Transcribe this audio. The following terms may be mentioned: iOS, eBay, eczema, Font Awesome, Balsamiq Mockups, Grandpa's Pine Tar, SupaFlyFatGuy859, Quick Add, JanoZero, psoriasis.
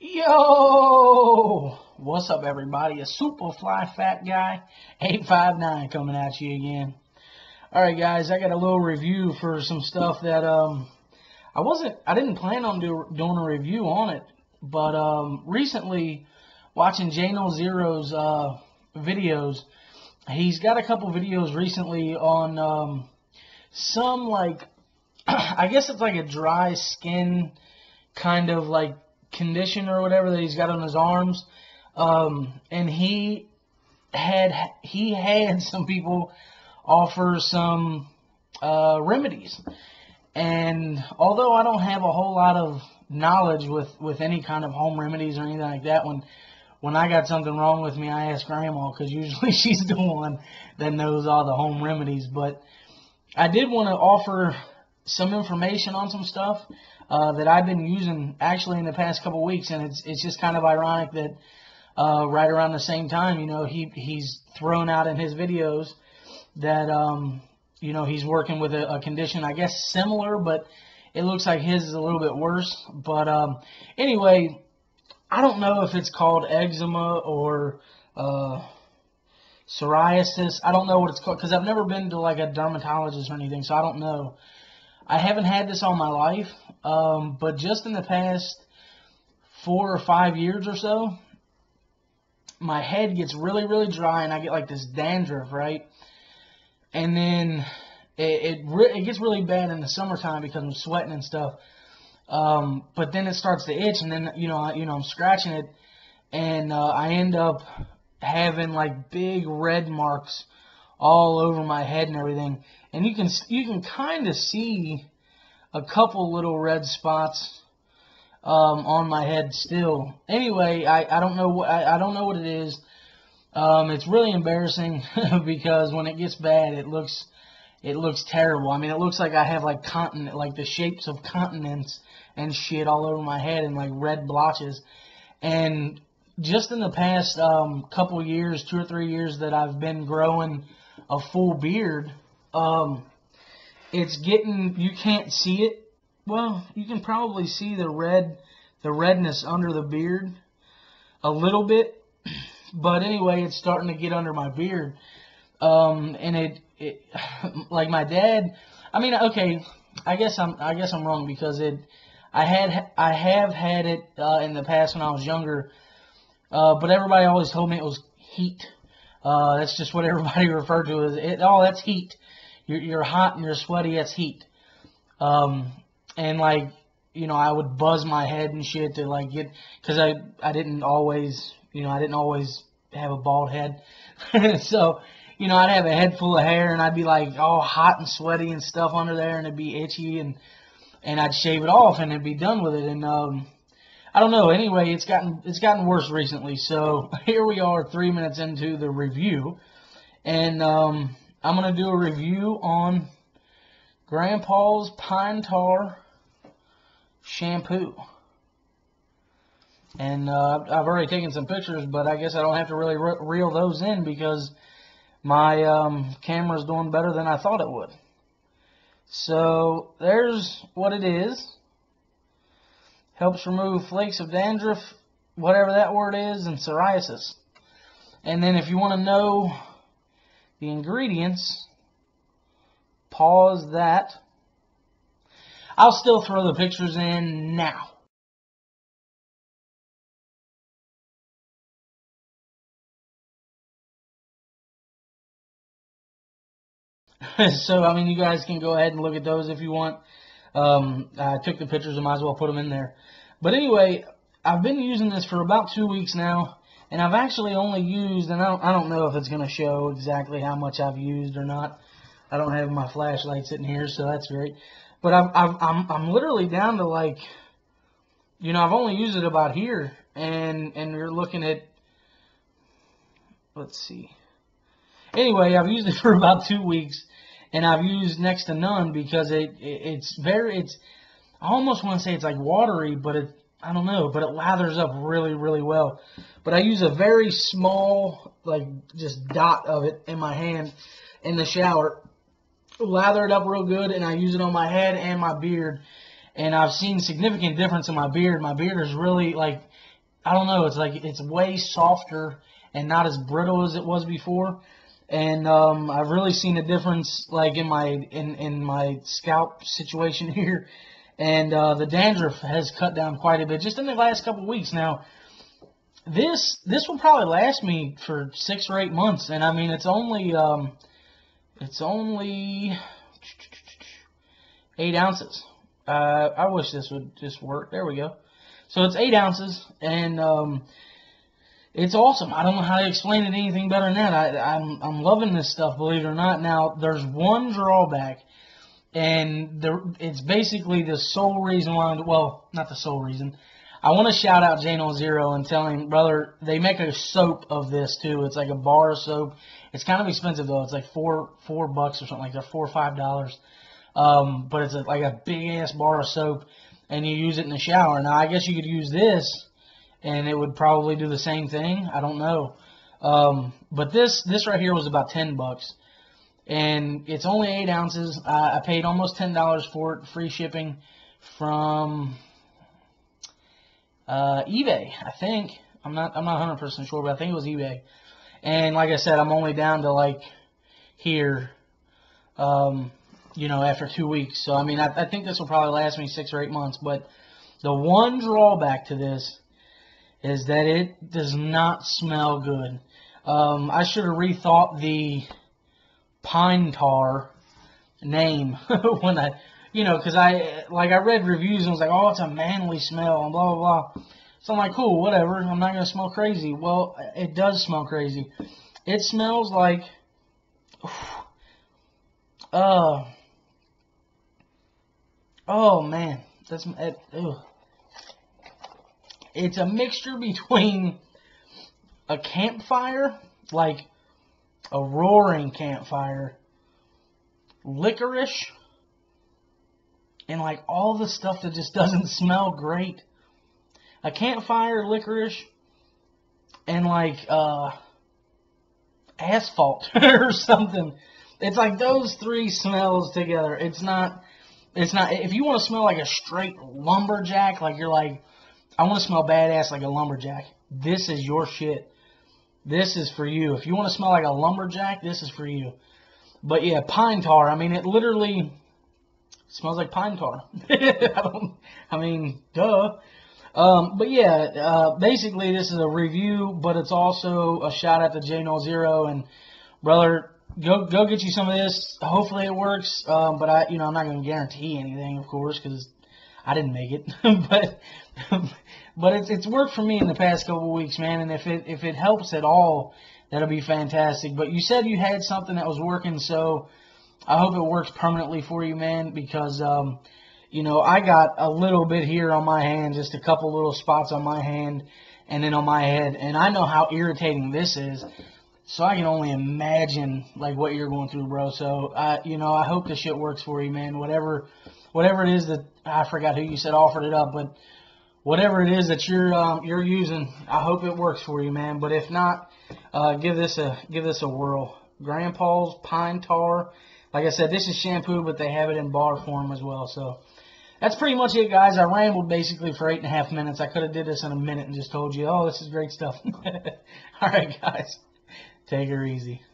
Yo, what's up everybody? A super fly fat guy 859 coming at you again. Alright guys, I got a little review for some stuff that I didn't plan on doing a review on it, but recently watching JanoZero's videos, he's got a couple videos recently on some, like, I guess it's like a dry skin kind of like condition or whatever that he's got on his arms, and he had some people offer some remedies. And although I don't have a whole lot of knowledge with any kind of home remedies or anything like that, when I got something wrong with me, I ask Grandma, because usually she's the one that knows all the home remedies. But I did want to offer some information on some stuff that I've been using actually in the past couple weeks, and it's just kind of ironic that right around the same time, you know, he's thrown out in his videos that you know, he's working with a condition, I guess similar, but it looks like his is a little bit worse. But anyway, I don't know if it's called eczema or psoriasis. I don't know what it's called, because I've never been to like a dermatologist or anything, so I don't know. I haven't had this all my life, but just in the past 4 or 5 years or so, my head gets really, really dry, and I get like this dandruff, right? And then it gets really bad in the summertime because I'm sweating and stuff. But then it starts to itch, and then I'm scratching it, and I end up having like big red marks all over my head and everything. And you can kind of see a couple little red spots on my head still. Anyway, I don't know what it is. It's really embarrassing because when it gets bad, it looks terrible. I mean, it looks like I have like the shapes of continents and shit all over my head, and like red blotches. And just in the past couple years, 2 or 3 years that I've been growing a full beard, it's getting, you can't see it. Well, you can probably see the redness under the beard a little bit, but anyway, it's starting to get under my beard. And it like my dad, I mean, okay, I guess I'm wrong, because I have had it in the past when I was younger, but everybody always told me it was heat. That's just what everybody referred to as it. Oh, that's heat. You're hot and you're sweaty. That's heat. And like, you know, I would buzz my head and shit to like get, because I didn't always have a bald head. So, you know, I'd have a head full of hair, and I'd be like all hot and sweaty and stuff under there, and it'd be itchy, and I'd shave it off and it'd be done with it. And I don't know. Anyway, it's gotten worse recently. So here we are, 3 minutes into the review, and I'm going to do a review on Grandpa's Pine Tar shampoo. And I've already taken some pictures, but I guess I don't have to really reel those in, because my camera's doing better than I thought it would. So there's what it is. Helps remove flakes of dandruff, whatever that word is, and psoriasis. And then if you want to know the ingredients, pause that. I'll still throw the pictures in now. So, I mean, you guys can go ahead and look at those if you want. I took the pictures and might as well put them in there. But anyway, I've been using this for about 2 weeks now, and I've actually only used, and I don't know if it's going to show exactly how much I've used or not. I don't have my flashlight sitting here, so that's great. But I'm literally down to, like, you know, I've only used it about here, and you're looking at, let's see. Anyway, I've used it for about 2 weeks, and I've used next to none, because it's I almost want to say it's like watery, but I don't know, but it lathers up really, really well. But I use a very small, like, just dot of it in my hand in the shower, lather it up real good, and I use it on my head and my beard, and I've seen significant difference in my beard. My beard is really, like, I don't know. It's like it's way softer and not as brittle as it was before. And I've really seen a difference, like in my scalp situation here, and the dandruff has cut down quite a bit just in the last couple of weeks. Now, this will probably last me for 6 or 8 months, and I mean it's only 8 ounces. I wish this would just work. There we go. So it's 8 ounces, and it's awesome. I don't know how to explain it anything better than that. I'm loving this stuff, believe it or not. Now, there's one drawback, and it's basically the sole reason why I'm, well, not the sole reason. I want to shout out JanoZero and tell him, brother, they make a soap of this too. It's like a bar soap. It's kind of expensive though. It's like $4 or something like that, $4 or $5. But it's like a big ass bar of soap, and you use it in the shower. Now I guess you could use this, and it would probably do the same thing. I don't know. But this right here was about $10, and it's only 8 ounces. I paid almost $10 for it, free shipping from eBay. I think I'm not 100% sure, but I think it was eBay. And like I said, I'm only down to like here, you know, after 2 weeks. So I mean, I think this will probably last me 6 or 8 months. But the one drawback to this is that it does not smell good. I should have rethought the Pine Tar name when I, you know, because I read reviews and was like, oh, it's a manly smell and blah, blah, blah. So I'm like, cool, whatever. I'm not going to smell crazy. Well, it does smell crazy. It smells like, oh man, that's, it's a mixture between a campfire, like a roaring campfire, licorice, and like all the stuff that just doesn't smell great. A campfire, licorice, and like asphalt or something. It's like those three smells together. It's not if you want to smell like a straight lumberjack, like you're like, I want to smell badass like a lumberjack. This is your shit. This is for you. If you want to smell like a lumberjack, this is for you. But yeah, Pine Tar. I mean, it literally smells like pine tar. I mean, duh. But yeah, basically this is a review, but it's also a shout out to JanoZero. And brother, go get you some of this. Hopefully it works. But I'm not going to guarantee anything, of course, because I didn't make it, but it's worked for me in the past couple of weeks, man. And if it helps at all, that'll be fantastic. But you said you had something that was working, so I hope it works permanently for you, man. Because you know, I got a little bit here on my hand, just a couple little spots on my hand, and then on my head. And I know how irritating this is, so I can only imagine like what you're going through, bro. So I hope this shit works for you, man. Whatever it is that, I forgot who you said offered it up, but whatever it is that you're using, I hope it works for you, man. But if not, give this a whirl. Grandpa's Pine Tar. Like I said, this is shampoo, but they have it in bar form as well. So that's pretty much it, guys. I rambled basically for 8.5 minutes. I could have did this in a minute and just told you, oh, this is great stuff. All right, guys, take her easy.